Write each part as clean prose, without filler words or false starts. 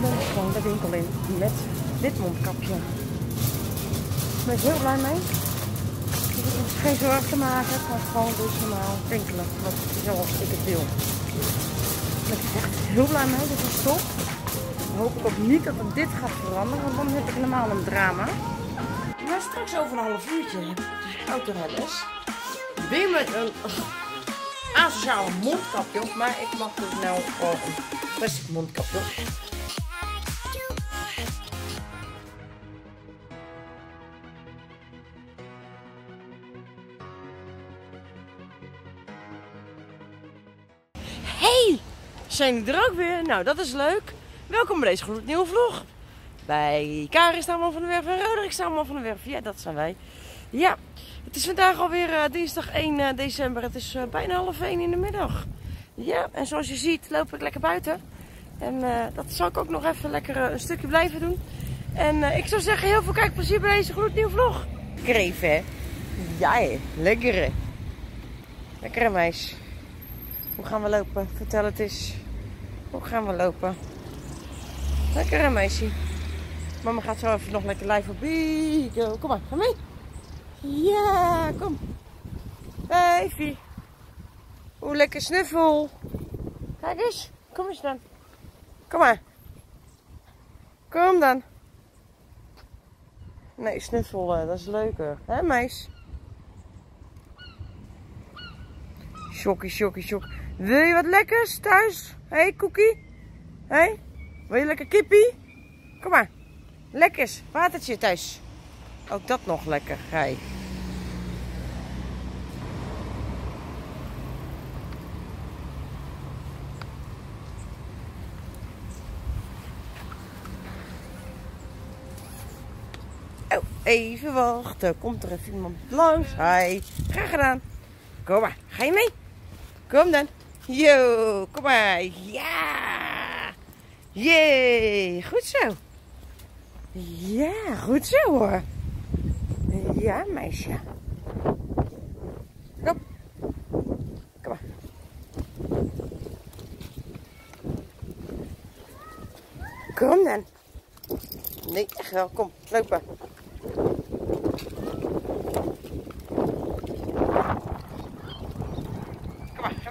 ben gewoon de winkel in met dit mondkapje. Daar ben ik heel blij mee. Ik hoef geen zorgen te maken, ik kan gewoon dus normaal winkelen, zoals ik het wil. Daar ben ik echt heel blij mee, dit is top. Dan hoop ik ook niet dat het dit gaat veranderen, want dan heb ik normaal een drama. Maar straks over een half uurtje heb ik de autorijles. Weer met een asociaal mondkapje op, maar ik mag dus nou gewoon een plastic mondkapje op. Zijn er ook weer? Nou, dat is leuk. Welkom bij deze gloednieuwe vlog. Bij Karin van der werf en Roderick van der werf. Ja, dat zijn wij. Ja, het is vandaag alweer dinsdag 1 december. Het is bijna 12:30 in de middag. Ja, en zoals je ziet loop ik lekker buiten. En dat zal ik ook nog even lekker een stukje blijven doen. En ik zou zeggen, heel veel kijkplezier bij deze gloednieuwe vlog. Kreef, hè? Ja, hè? Lekkere. Lekkere meis. Hoe gaan we lopen? Vertel het eens. Hoe gaan we lopen? Lekker hè, meisje. Mama gaat zo even nog lekker live op video. Kom maar, ga mee. Ja, kom. Baby. Oeh, lekker snuffel. Kijk eens. Kom eens dan. Kom maar. Kom dan. Nee, snuffel, dat is leuker. Hè, meis? Sjokkie, sjokkie, sjokkie. Wil je wat lekkers thuis? Hé, hey, Koekie? Hé? Hey? Wil je lekker kippie? Kom maar. Lekkers. Watertje thuis. Ook dat nog lekker. Hey. Oh, even wachten. Komt er even iemand langs? Hi. Graag gedaan. Kom maar. Ga je mee? Kom dan. Yo, kom maar. Ja. Jee. Goed zo. Ja, goed zo hoor. Ja, meisje. Kom. Kom maar. Kom dan. Nee, echt wel. Kom, lopen. Kom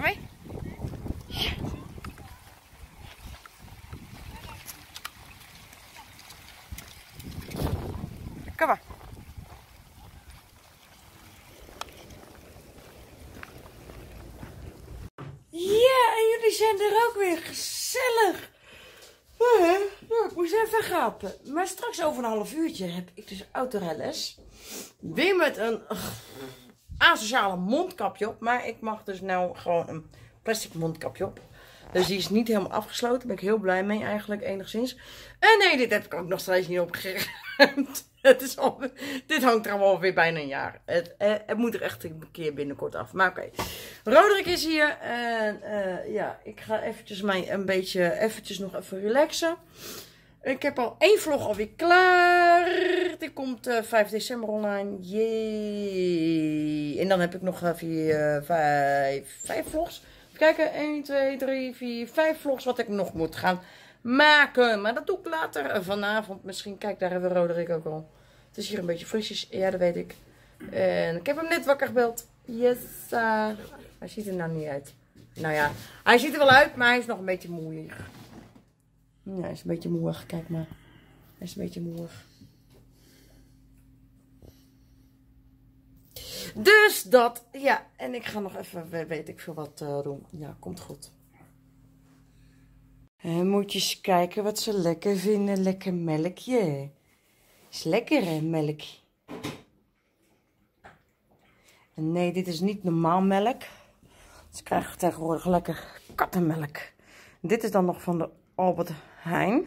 maar. Ja, en jullie zijn er ook weer gezellig. Nou, ik moest even gapen. Maar straks over een half uurtje heb ik dus autorijles. Weer met een asociale mondkapje op. Maar ik mag dus nou gewoon een plastic mondkapje op. Dus die is niet helemaal afgesloten. Daar ben ik heel blij mee eigenlijk, enigszins. En nee, dit heb ik ook nog steeds niet opgeruimd. Dit hangt er allemaal weer bijna een jaar. Het moet er echt een keer binnenkort af. Maar oké. Roderick is hier. En ja, ik ga eventjes mij een beetje nog even relaxen. Ik heb al één vlog alweer klaar. Die komt 5 december online. Jee. En dan heb ik nog vijf vlogs. Kijken, 1, 2, 3, 4, 5 vlogs wat ik nog moet gaan maken. Maar dat doe ik later vanavond. Misschien, kijk, daar hebben we Roderick ook al. Het is hier een beetje frisjes. Ja, dat weet ik. En ik heb hem net wakker gebeld. Yes. Hij ziet er nou niet uit. Nou ja, hij ziet er wel uit, maar hij is nog een beetje moeig. Ja, hij is een beetje moeig. Kijk maar. Hij is een beetje moeig. Dus dat, ja. En ik ga nog even, weet ik veel wat, doen. Ja, komt goed. En moet je eens kijken wat ze lekker vinden. Lekker melkje. Is lekker, hè, melk. En nee, dit is niet normaal melk. Ze krijgen tegenwoordig lekker kattenmelk. Dit is dan nog van de Albert Heijn.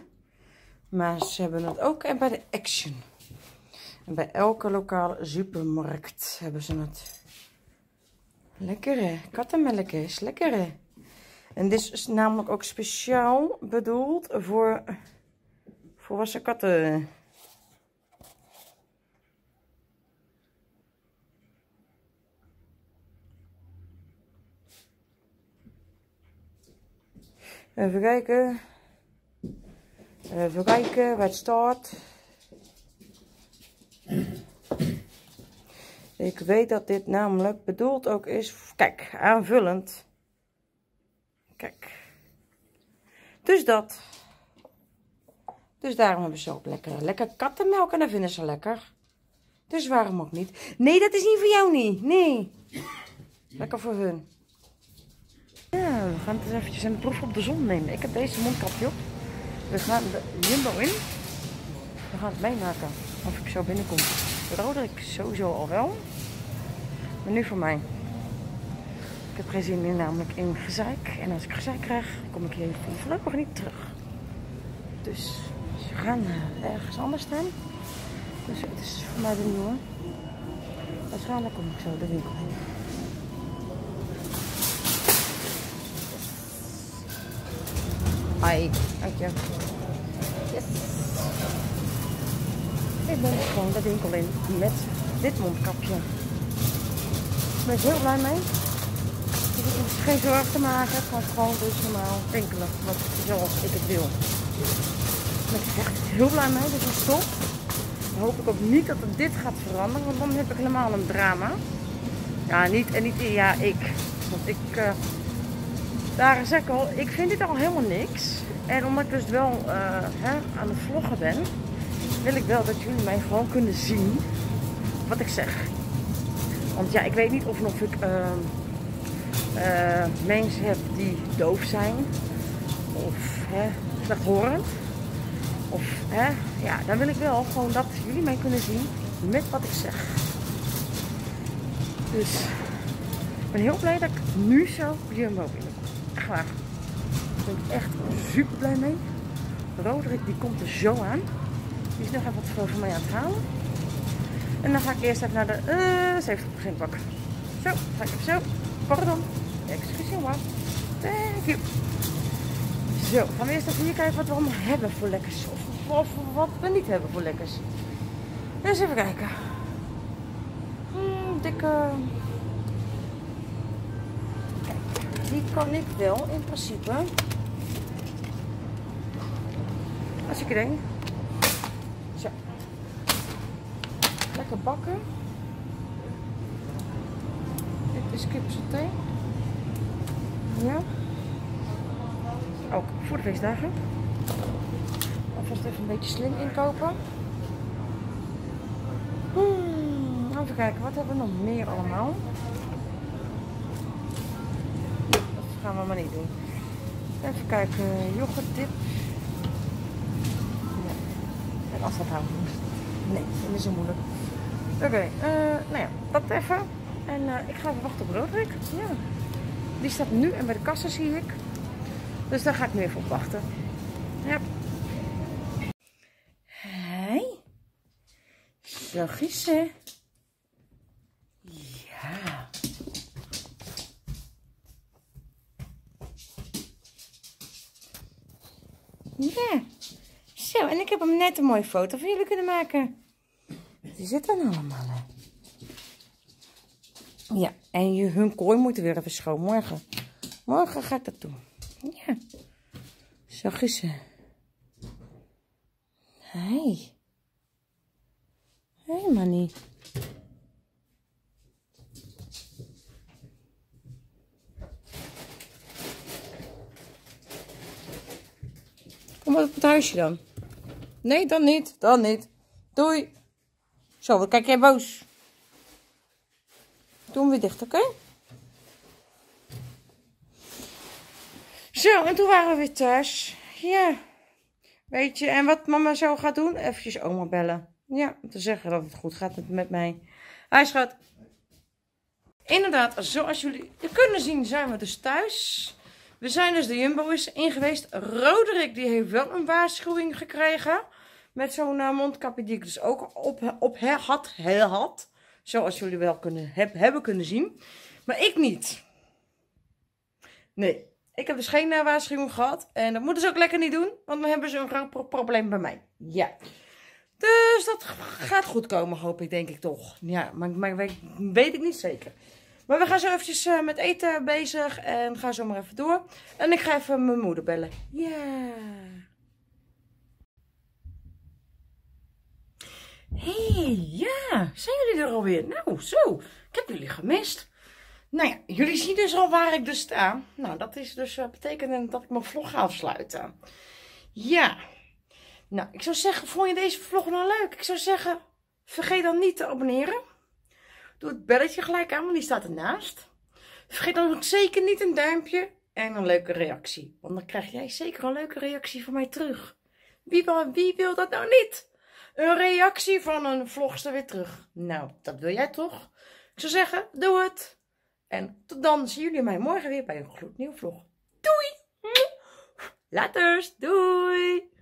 Maar ze hebben het ook en bij de Action. En bij elke lokale supermarkt hebben ze het. Lekker hè? Kattenmelk is lekker hè? En dit is namelijk ook speciaal bedoeld voor volwassen katten. Even kijken. Even kijken wat staat. Ik weet dat dit namelijk bedoeld ook is. Kijk, aanvullend. Kijk. Dus dat. Dus daarom hebben ze ook lekker kattenmelk. En dat vinden ze lekker. Dus waarom ook niet? Nee, dat is niet voor jou niet. Nee. Lekker voor hun. Ja, we gaan het eens eventjes een proef op de zon nemen. Ik heb deze mondkapje op. We gaan de Jumbo in. We gaan het meemaken. Of ik zo binnenkom. Roderick sowieso al wel. Maar nu voor mij. Ik heb geen zin in, namelijk in gezeik. En als ik gezeik krijg, kom ik hier voorlopig niet terug. Dus we gaan ergens anders staan. Dus het is voor mij de nieuwe. Waarschijnlijk kom ik zo de winkel heen. Hi, dank je. Yes. Ik ben gewoon de winkel in met dit mondkapje. Ik ben heel blij mee. Ik hoef geen zorg te maken. Het gaat gewoon dus normaal winkelen. Zoals ik het wil. Ik ben echt heel blij mee. Dus dat is top. Dan hoop ik ook niet dat het dit gaat veranderen. Want dan heb ik helemaal een drama. Ja, ik. Want ik... daar zeg ik al, ik vind dit al helemaal niks. En omdat ik dus wel aan het vloggen ben, wil ik wel dat jullie mij gewoon kunnen zien wat ik zeg. Want ja, ik weet niet of ik mensen heb die doof zijn. Of slechthorend. Of ja, dan wil ik wel gewoon dat jullie mij kunnen zien met wat ik zeg. Dus ik ben heel blij dat ik nu zo Jumbo ben. Echt waar. Daar ben ik echt super blij mee. Roderick die komt er zo aan. Die is nog even wat voor mij aan het halen. En dan ga ik eerst even naar de 70% bak. Zo, ga ik even zo. Pardon. Excuseer me. Thank you. Zo, gaan we eerst even hier kijken wat we allemaal hebben voor lekkers. Of wat we niet hebben voor lekkers. Dus even kijken. Dikke... Die kan ik wel, in principe. Als ik denk. Zo. Lekker bakken. Dit is kipsaté. Ja. Ook voor de feestdagen. Alvast even een beetje slim inkopen. Even kijken, wat hebben we nog meer allemaal? Gaan we maar niet doen. Even kijken, yoghurtdip. Nee. En als dat houden moest. Nee, dat is zo moeilijk. Oké, nou ja, dat even. En ik ga even wachten op Roderick. Ja. Die staat nu en bij de kassen zie ik. Dus daar ga ik nu even op wachten. Ja. Hé. Zo gissen. Ja. Ja, zo, en ik heb hem net een mooie foto van jullie kunnen maken. Die zit dan allemaal, hè? Ja, en hun kooi moet weer even schoon. Morgen. Morgen ga ik dat doen. Ja. Zo, gissen. Hé. Hé, manie. Kom maar op het huisje dan. Nee, dan niet. Dan niet. Doei. Zo, wat kijk jij boos? Doe hem weer dicht, oké? Zo, en toen waren we weer thuis. Ja. Weet je, en wat mama zo gaat doen? Eventjes oma bellen. Ja, om te zeggen dat het goed gaat met mij. Hi, schat. Inderdaad, zoals jullie kunnen zien zijn we dus thuis. We zijn dus de Jumbo in geweest. Roderick die heeft wel een waarschuwing gekregen. Met zo'n mondkapje die ik dus ook op had. Zoals jullie wel hebben kunnen zien. Maar ik niet. Nee. Ik heb dus geen waarschuwing gehad. En dat moeten ze ook lekker niet doen. Want dan hebben ze een groot probleem bij mij. Ja. Dus dat gaat goed komen, hoop ik, denk ik toch. Ja, maar weet ik niet zeker. Maar we gaan zo eventjes met eten bezig en gaan zo maar even door. En ik ga even mijn moeder bellen. Ja. Yeah. Hé, ja, zijn jullie er alweer? Nou, zo, ik heb jullie gemist. Nou ja, jullie zien dus al waar ik dus sta. Nou, dat is dus betekent dat ik mijn vlog ga afsluiten. Ja, nou, ik zou zeggen, vond je deze vlog nou leuk? Ik zou zeggen, vergeet dan niet te abonneren. Doe het belletje gelijk aan, want die staat ernaast. Vergeet dan ook zeker niet een duimpje en een leuke reactie. Want dan krijg jij zeker een leuke reactie van mij terug. Wie wil dat nou niet? Een reactie van een vlogster weer terug. Nou, dat wil jij toch? Ik zou zeggen, doe het. En tot dan zien jullie mij morgen weer bij een gloednieuwe vlog. Doei! Laters, doei!